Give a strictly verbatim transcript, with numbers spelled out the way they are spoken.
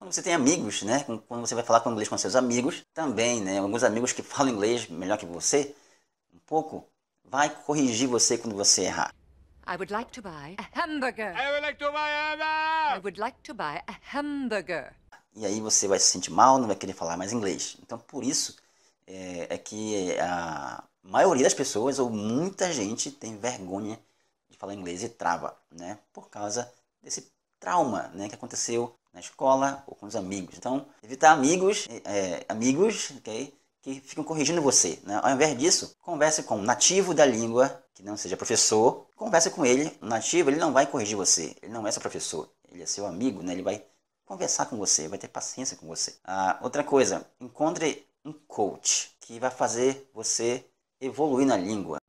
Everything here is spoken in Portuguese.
Quando você tem amigos, né? Quando você vai falar com inglês com seus amigos, também, né? Alguns amigos que falam inglês melhor que você, um pouco, vai corrigir você quando você errar. I would like to buy a hamburger. I would like to buy a hamburger. I would like to buy a hamburger. E aí você vai se sentir mal, não vai querer falar mais inglês. Então, por isso, é, é que a maioria das pessoas, ou muita gente, tem vergonha de falar inglês e trava, né? Por causa desse trauma, né, que aconteceu na escola ou com os amigos. Então, evitar amigos, é, amigos okay, que ficam corrigindo você, né? Ao invés disso, converse com um nativo da língua, que não seja professor. Converse com ele. Um nativo, ele não vai corrigir você. Ele não é seu professor. Ele é seu amigo, né? Ele vai conversar com você, vai ter paciência com você. Ah, outra coisa, encontre um coach que vai fazer você evoluir na língua.